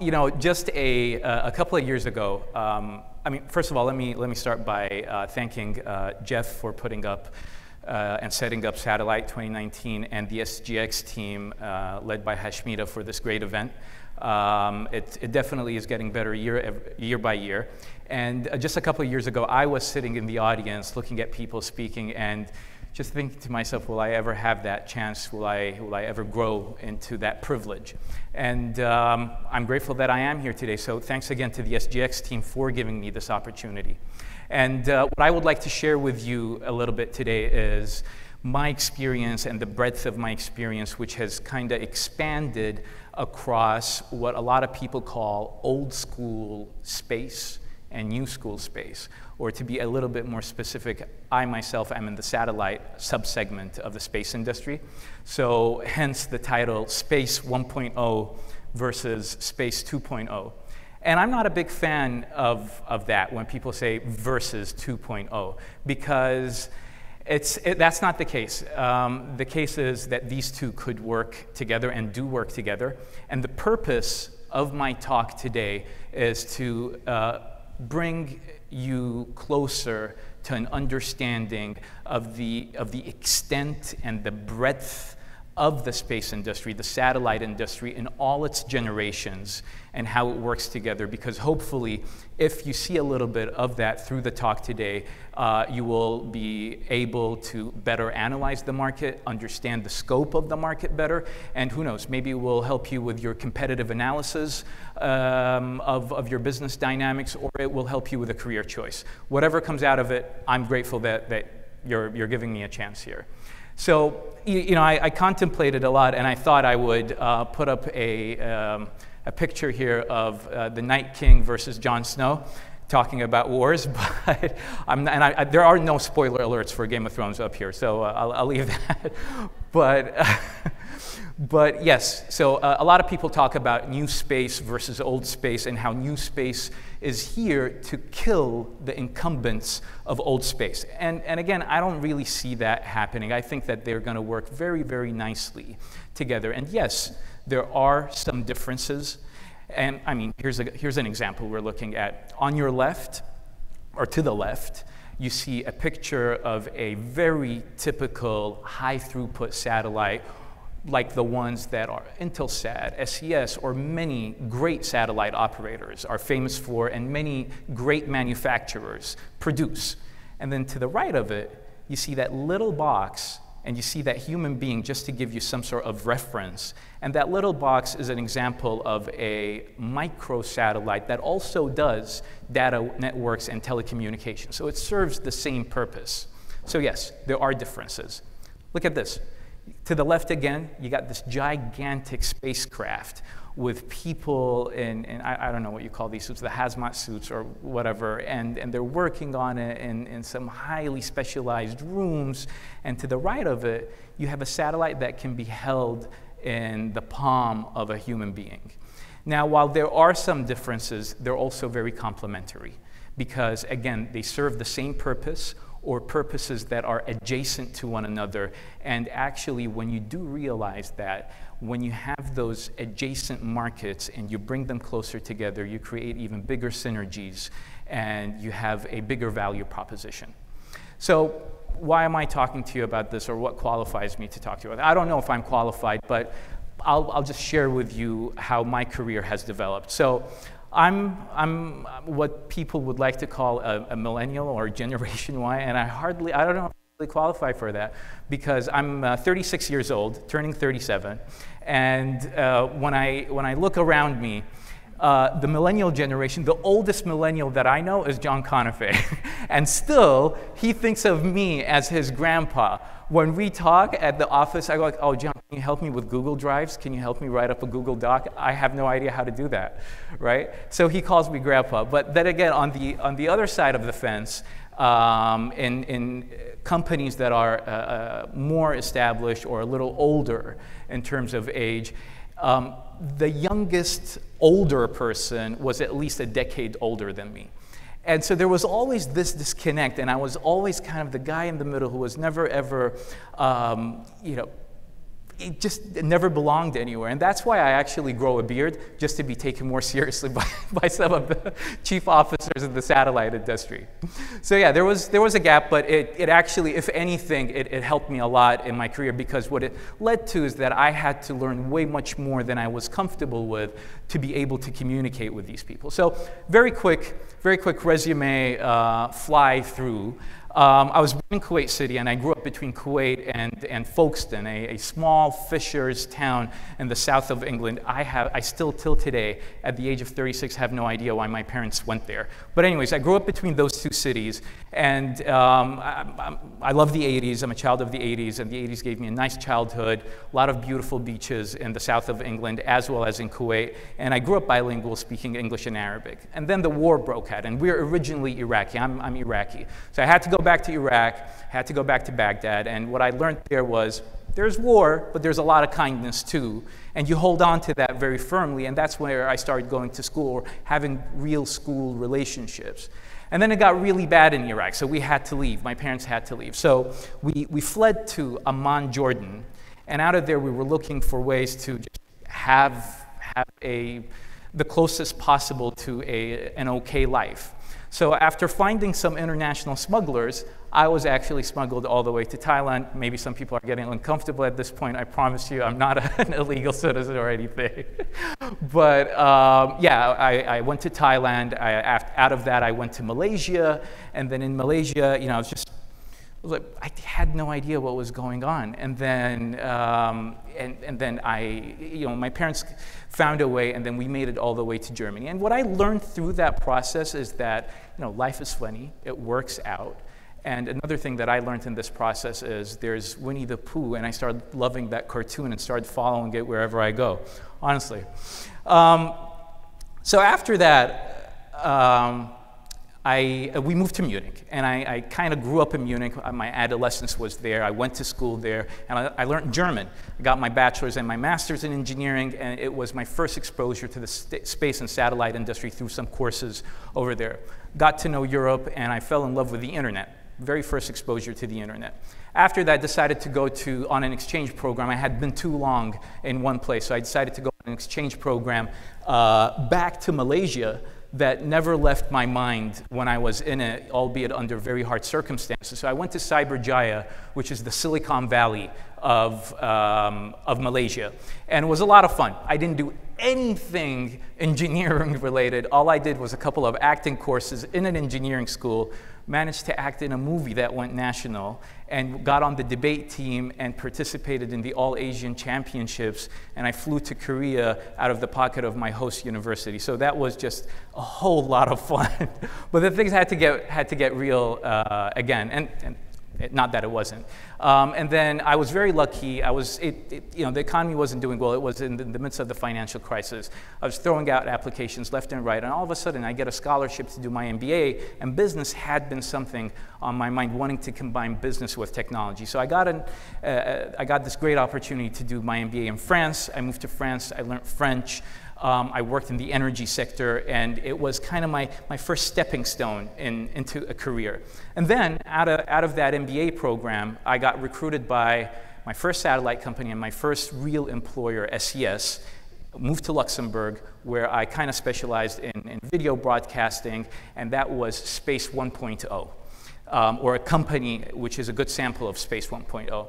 You know, just a couple of years ago, I mean, first of all, let me start by thanking Jeff for putting up and setting up Satellite 2019 and the SGX team led by Hashmita for this great event. It definitely is getting better year by year. And just a couple of years ago, I was sitting in the audience looking at people speaking and just thinking to myself, will I ever have that chance? Will I ever grow into that privilege? And I'm grateful that I am here today. So thanks again to the SGX team for giving me this opportunity. And what I would like to share with you a little bit today is my experience and the breadth of my experience, which has kind of expanded across what a lot of people call old school space and new school space. Or to be a little bit more specific, I myself am in the satellite subsegment of the space industry. So hence the title, Space 1.0 versus Space 2.0. And I'm not a big fan of that when people say versus 2.0, because that's not the case. The case is that these two could work together and do work together. And the purpose of my talk today is to bring you closer to an understanding of the extent and the breadth of the space industry, the satellite industry in all its generations, and how it works together. Because hopefully, if you see a little bit of that through the talk today, you will be able to better analyze the market, understand the scope of the market better, and who knows, maybe we'll help you with your competitive analysis of your business dynamics, or it will help you with a career choice. Whatever comes out of it, I'm grateful that you're giving me a chance here. So, you know, I contemplated a lot, and I thought I would put up a picture here of the Night King versus Jon Snow, talking about wars. But there are no spoiler alerts for Game of Thrones up here, so I'll leave that. But yes, so a lot of people talk about new space versus old space and how new space is here to kill the incumbents of old space. And again, I don't really see that happening. I think that they're going to work very, very nicely together. And yes, there are some differences. And I mean, here's an example we're looking at. On your left, or to the left, you see a picture of a very typical high-throughput satellite like the ones that are Intelsat, SES, or many great satellite operators are famous for, and many great manufacturers produce. And then to the right of it, you see that little box, and you see that human being just to give you some sort of reference. And that little box is an example of a microsatellite that also does data networks and telecommunications. So it serves the same purpose. So yes, there are differences. Look at this. To the left again, you got this gigantic spacecraft with people in I don't know what you call these suits, the hazmat suits or whatever, and they're working on it in some highly specialized rooms. And to the right of it, you have a satellite that can be held in the palm of a human being. Now, while there are some differences, they're also very complementary because, again, they serve the same purpose, or purposes that are adjacent to one another. And actually, when you do realize that, when you have those adjacent markets and you bring them closer together, you create even bigger synergies and you have a bigger value proposition. So why am I talking to you about this, or what qualifies me to talk to you about it? I don't know if I'm qualified, but I'll just share with you how my career has developed. So I'm what people would like to call a millennial or Generation Y, and I don't know if I really qualify for that, because I'm 36 years old, turning 37, and when I look around me, the millennial generation, the oldest millennial that I know is John Conifay, and still he thinks of me as his grandpa. When we talk at the office, I go like, "Oh, John, can you help me with Google Drives? Can you help me write up a Google Doc? I have no idea how to do that," right? So he calls me grandpa. But then again, on the other side of the fence, in companies that are more established or a little older in terms of age, the youngest older person was at least a decade older than me. And so there was always this disconnect, and I was always kind of the guy in the middle who was never ever, you know, it just never belonged anywhere. And that's why I actually grow a beard, just to be taken more seriously by some of the chief officers of the satellite industry. So yeah, there was a gap, but it actually, if anything, it helped me a lot in my career, because what it led to is that I had to learn way much more than I was comfortable with to be able to communicate with these people. So very quick resume fly through. I was born in Kuwait City, and I grew up between Kuwait and Folkestone, a small fisher's town in the south of England. I still, till today, at the age of 36, have no idea why my parents went there. But anyways, I grew up between those two cities, and I love the 80s. I'm a child of the 80s, and the 80s gave me a nice childhood, a lot of beautiful beaches in the south of England, as well as in Kuwait. And I grew up bilingual, speaking English and Arabic. And then the war broke out, and we're originally Iraqi. I'm Iraqi. So I had to go back to Iraq, had to go back to Baghdad, and what I learned there was there's war, but there's a lot of kindness too, and you hold on to that very firmly, and that's where I started going to school, or having real school relationships. And then it got really bad in Iraq, so we had to leave. My parents had to leave. So we fled to Amman, Jordan, and out of there we were looking for ways to just have the closest possible to an okay life. So after finding some international smugglers, I was actually smuggled all the way to Thailand. Maybe some people are getting uncomfortable at this point. I promise you, I'm not an illegal citizen or anything. But yeah, I went to Thailand. Out of that, I went to Malaysia. And then in Malaysia, you know, I had no idea what was going on. And then, you know, my parents found a way, and then we made it all the way to Germany. And what I learned through that process is that, you know, life is funny. It works out. And another thing that I learned in this process is there's Winnie the Pooh, and I started loving that cartoon and started following it wherever I go, honestly. So after that, we moved to Munich, and I kind of grew up in Munich. My adolescence was there. I went to school there, and I learned German. I got my bachelor's and my master's in engineering, and it was my first exposure to the space and satellite industry through some courses over there. Got to know Europe, and I fell in love with the internet. Very first exposure to the internet. After that, I decided to go on an exchange program. I had been too long in one place, so I decided to go on an exchange program back to Malaysia. That never left my mind when I was in it, albeit under very hard circumstances. So I went to Cyberjaya, which is the Silicon Valley of Malaysia, and it was a lot of fun. I didn't do anything engineering related. All I did was a couple of acting courses in an engineering school, managed to act in a movie that went national, and got on the debate team and participated in the All-Asian Championships, and I flew to Korea out of the pocket of my host university. So that was just a whole lot of fun. But the things had to get real again, and not that it wasn't. And then I was very lucky. You know, the economy wasn't doing well. It was in the midst of the financial crisis. I was throwing out applications left and right, and all of a sudden I get a scholarship to do my MBA, and business had been something on my mind, wanting to combine business with technology. So I got this great opportunity to do my MBA in France. I moved to France. I learned French. I worked in the energy sector, and it was kind of my first stepping stone into a career. And then out of that MBA program, I got recruited by my first satellite company and my first real employer, SES. Moved to Luxembourg, where I kind of specialized in video broadcasting, and that was Space 1.0, or a company which is a good sample of Space 1.0.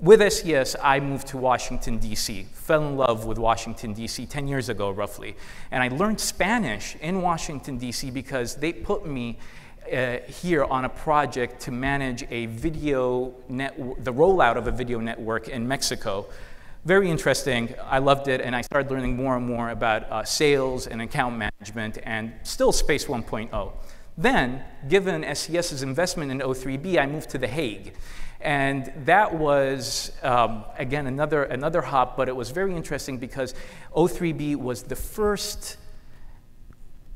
With SES, I moved to Washington, D.C., fell in love with Washington, D.C. 10 years ago, roughly. And I learned Spanish in Washington, D.C. because they put me here on a project to manage a video network, the rollout of a video network in Mexico. Very interesting. I loved it, and I started learning more and more about sales and account management, and still Space 1.0. Then, given SES's investment in O3B, I moved to The Hague. And that was, again, another hop, but it was very interesting because O3B was the first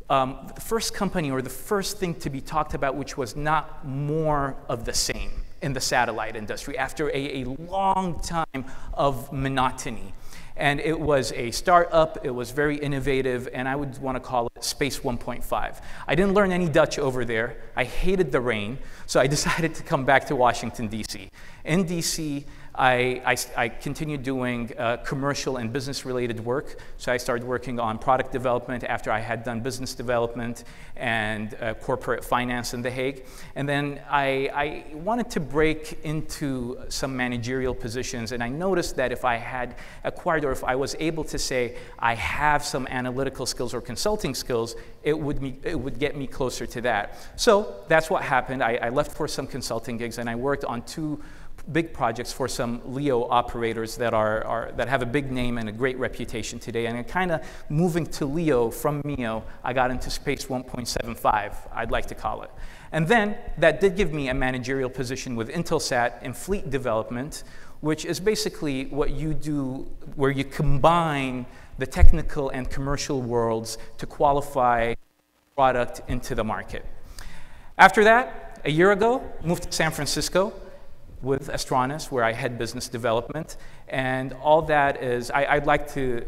company, or the first thing to be talked about, which was not more of the same in the satellite industry after a long time of monotony. And it was a startup, it was very innovative, and I would want to call it Space 1.5. I didn't learn any Dutch over there. I hated the rain, so I decided to come back to Washington, D.C. In D.C., I continued doing commercial and business-related work. So I started working on product development after I had done business development and corporate finance in The Hague. And then I wanted to break into some managerial positions, and I noticed that if I had acquired, or if I was able to say I have some analytical skills or consulting skills, it would get me closer to that. So that's what happened. I left for some consulting gigs, and I worked on two big projects for some LEO operators that that have a big name and a great reputation today. And kind of moving to LEO from MEO, I got into Space 1.75, I'd like to call it. And then that did give me a managerial position with Intelsat in fleet development, which is basically what you do where you combine the technical and commercial worlds to qualify product into the market. After that, a year ago, moved to San Francisco with Astranis, where I head business development. And all that is, I'd like to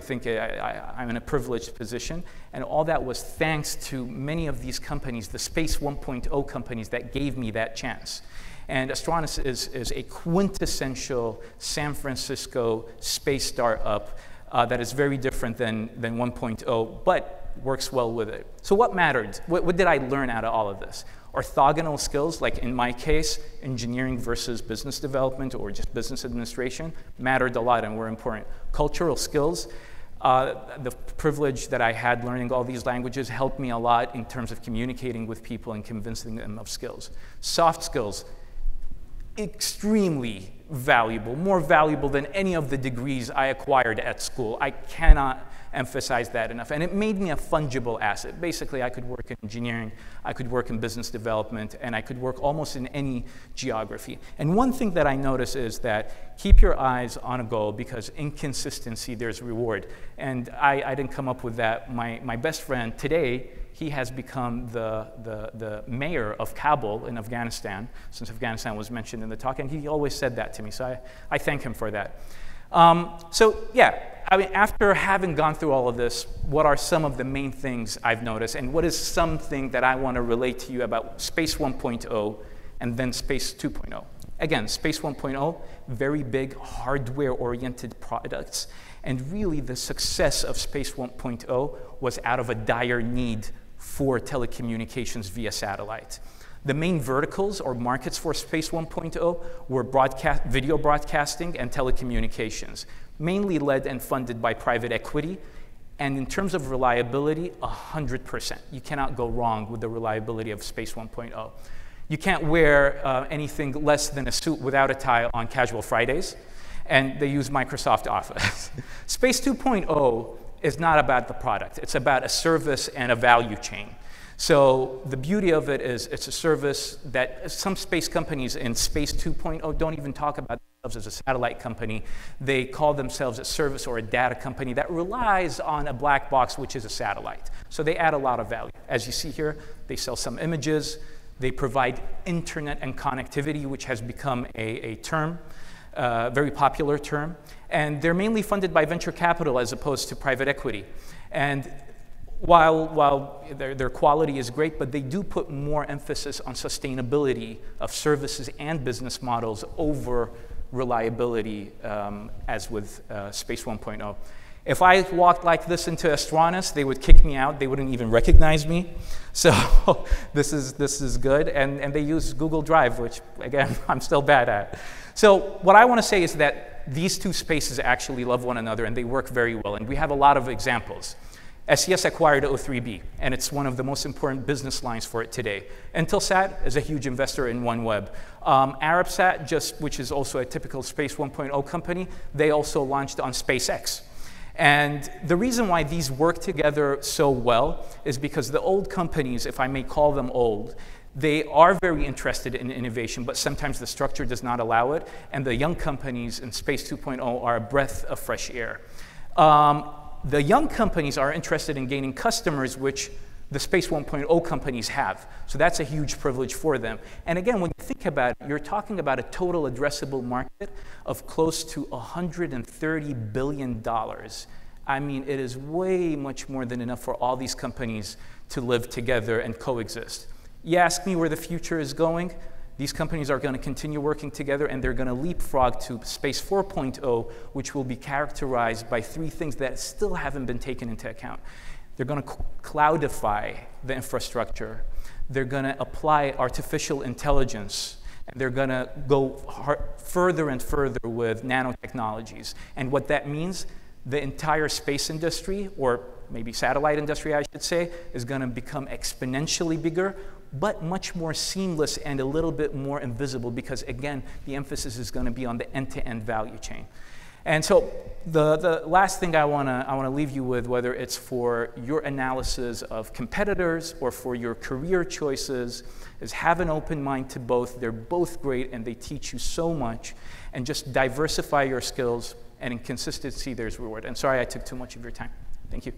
think I'm in a privileged position. And all that was thanks to many of these companies, the Space 1.0 companies that gave me that chance. And Astranis is a quintessential San Francisco space startup that is very different than 1.0, but works well with it. So what mattered? What did I learn out of all of this? Orthogonal skills, like in my case, engineering versus business development or just business administration, mattered a lot and were important. Cultural skills, the privilege that I had learning all these languages helped me a lot in terms of communicating with people and convincing them of skills. Soft skills, extremely valuable, more valuable than any of the degrees I acquired at school. I cannot emphasize that enough. And it made me a fungible asset. Basically, I could work in engineering, I could work in business development, and I could work almost in any geography. And one thing that I notice is that keep your eyes on a goal, because in consistency, there's reward. And I didn't come up with that. My best friend today, he has become the mayor of Kabul in Afghanistan, since Afghanistan was mentioned in the talk, and he always said that to me, so I thank him for that. So yeah, I mean, after having gone through all of this, what are some of the main things I've noticed, and what is something that I want to relate to you about Space 1.0 and then Space 2.0? Again, Space 1.0, very big hardware-oriented products, and really the success of Space 1.0 was out of a dire need for telecommunications via satellite. The main verticals or markets for Space 1.0 were video broadcasting and telecommunications, mainly led and funded by private equity. And in terms of reliability, 100%. You cannot go wrong with the reliability of Space 1.0. You can't wear anything less than a suit without a tie on casual Fridays, and they use Microsoft Office. Space 2.0 is not about the product. It's about a service and a value chain. So the beauty of it is it's a service that some space companies in Space 2.0 don't even talk about themselves as a satellite company. They call themselves a service or a data company that relies on a black box, which is a satellite. So they add a lot of value. As you see here, they sell some images. They provide internet and connectivity, which has become a term, very popular term. And they're mainly funded by venture capital as opposed to private equity. And while their quality is great, but they do put more emphasis on sustainability of services and business models over reliability, as with Space 1.0. If I walked like this into Astranis, they would kick me out. They wouldn't even recognize me. So this is good. And they use Google Drive, which, again, I'm still bad at. So what I want to say is that these two spaces actually love one another, and they work very well. And we have a lot of examples. SES acquired O3B, and it's one of the most important business lines for it today. Intelsat is a huge investor in OneWeb. Arabsat, which is also a typical Space 1.0 company, they also launched on SpaceX. And the reason why these work together so well is because the old companies, if I may call them old, they are very interested in innovation, but sometimes the structure does not allow it, and the young companies in Space 2.0 are a breath of fresh air. The young companies are interested in gaining customers, which the Space 1.0 companies have. So that's a huge privilege for them. And again, when you think about it, you're talking about a total addressable market of close to $130 billion. I mean, it is way much more than enough for all these companies to live together and coexist. You ask me where the future is going, These companies are going to continue working together, and they're going to leapfrog to Space 4.0, which will be characterized by three things that still haven't been taken into account. They're going to cloudify the infrastructure. They're going to apply artificial intelligence. And they're going to go further and further with nanotechnologies. And what that means, the entire space industry, or maybe satellite industry, I should say, is going to become exponentially bigger, but much more seamless and a little bit more invisible, because again, the emphasis is going to be on the end-to-end value chain. And so the last thing I want to leave you with, whether it's for your analysis of competitors or for your career choices, is have an open mind to both. They're both great, and they teach you so much. And just diversify your skills, and in consistency, there's reward. And sorry I took too much of your time. Thank you.